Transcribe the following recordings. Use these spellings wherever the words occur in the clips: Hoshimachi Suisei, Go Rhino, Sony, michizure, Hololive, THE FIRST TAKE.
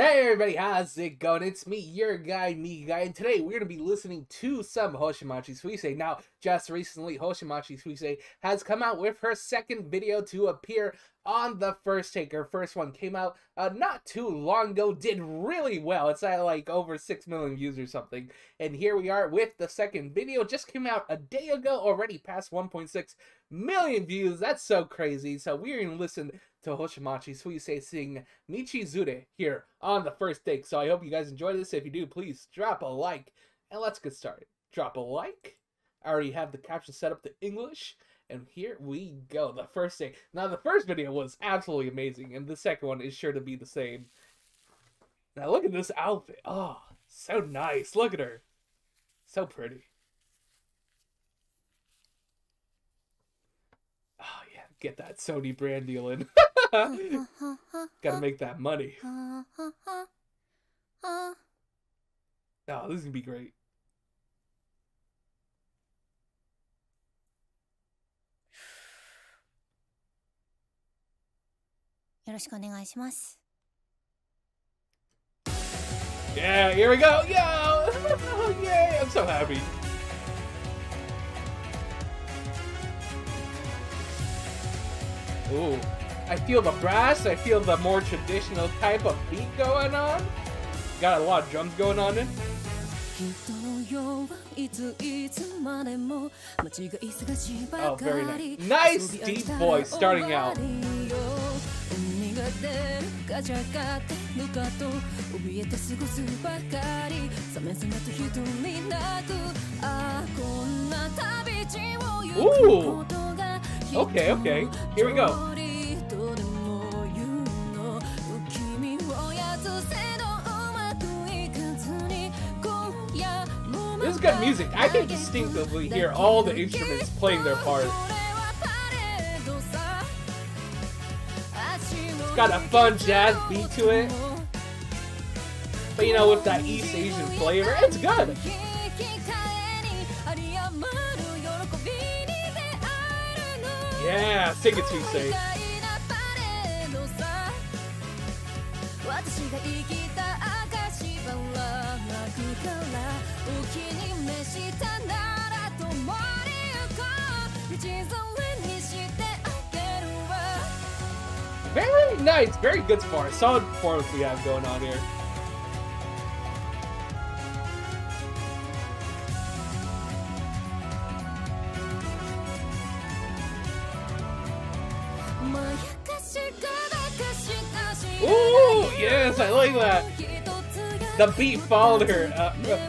Hey everybody, how's it going? It's me, your guy, and today we're going to be listening to some Hoshimachi Suisei. Now, just recently, Hoshimachi Suisei has come out with her second video to appear on The First Take. Her first one came out not too long ago, did really well. It's at like over 6 million views or something. And here we are with the second video. Just came out a day ago, already past 1.6 million views. That's so crazy. So we're going to listen to Hoshimachi Suisei sing Michizure here on The First Take. So I hope you guys enjoy this. If you do, please drop a like and let's get started. Drop a like. I already have the caption set up to English and here we go. The first take. Now the first video was absolutely amazing and the second one is sure to be the same. Now look at this outfit. Oh, so nice. Look at her. So pretty. Oh yeah, get that Sony brand deal in. Gotta make that money. Oh, this is gonna be great. Yeah, here we go. Yo! Yay, I'm so happy. Ooh, I feel the brass, I feel the more traditional type of beat going on. Got a lot of drums going on in. Oh, very nice. Nice deep voice starting out. Ooh! Okay, okay. Here we go. This is good music. I can distinctively hear all the instruments playing their part. It's got a fun jazz beat to it. But you know, with that East Asian flavor, it's good. Yeah, sing it to say. Very nice, very good spar. Solid performance we have going on here. Ooh, yes, I like that. The beat followed her.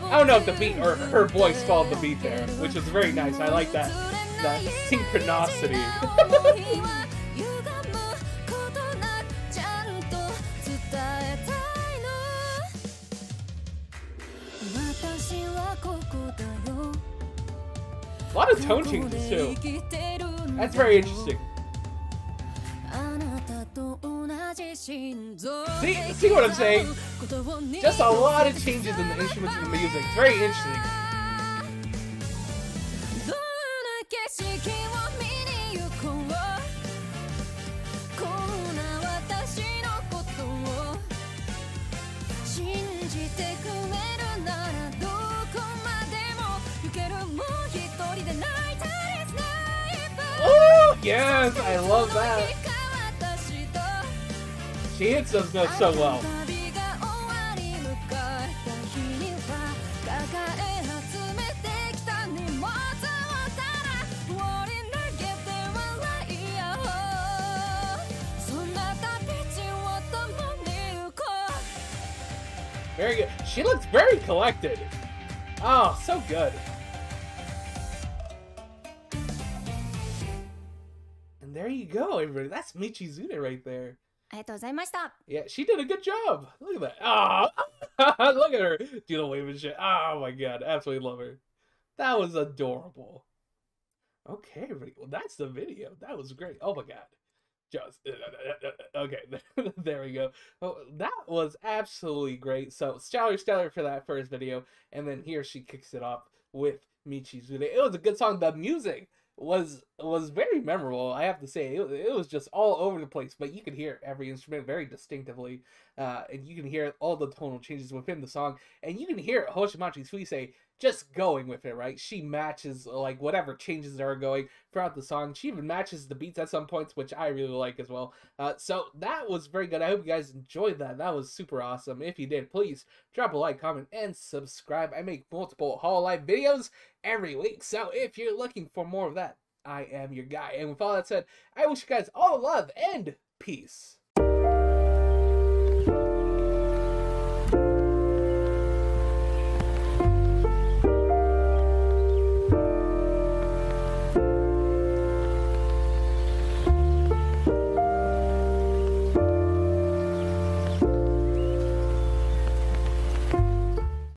I don't know if the beat or her voice followed the beat there, which was very nice. I like that, that synchronicity. A lot of tone changes too. That's very interesting. See what I'm saying? Just a lot of changes in the instruments and the music. It's very interesting. Oh, yes, I love that. She hits those notes so well. Very good. She looks very collected. Oh, so good. And there you go, everybody. That's Michizure right there. Yeah, she did a good job. Look at that. Oh, look at her do the wave and shit. Oh my god, absolutely love her. That was adorable. Okay, everybody. Well, that's the video. That was great. Oh my god. Just okay. There we go. Oh, that was absolutely great. So stellar for that first video, and then here she kicks it off with Michizure. It was a good song. The music was was very memorable, I have to say. It was just all over the place, but you could hear every instrument very distinctively, and you can hear all the tonal changes within the song, and you can hear Hoshimachi Suisei just going with it, right? She matches, like, whatever changes that are going throughout the song. She even matches the beats at some points, which I really like as well. So that was very good. I hope you guys enjoyed that. That was super awesome. If you did, please drop a like, comment, and subscribe. I make multiple Hololive videos every week, so if you're looking for more of that, I am your guy. And with all that said, I wish you guys all love and peace.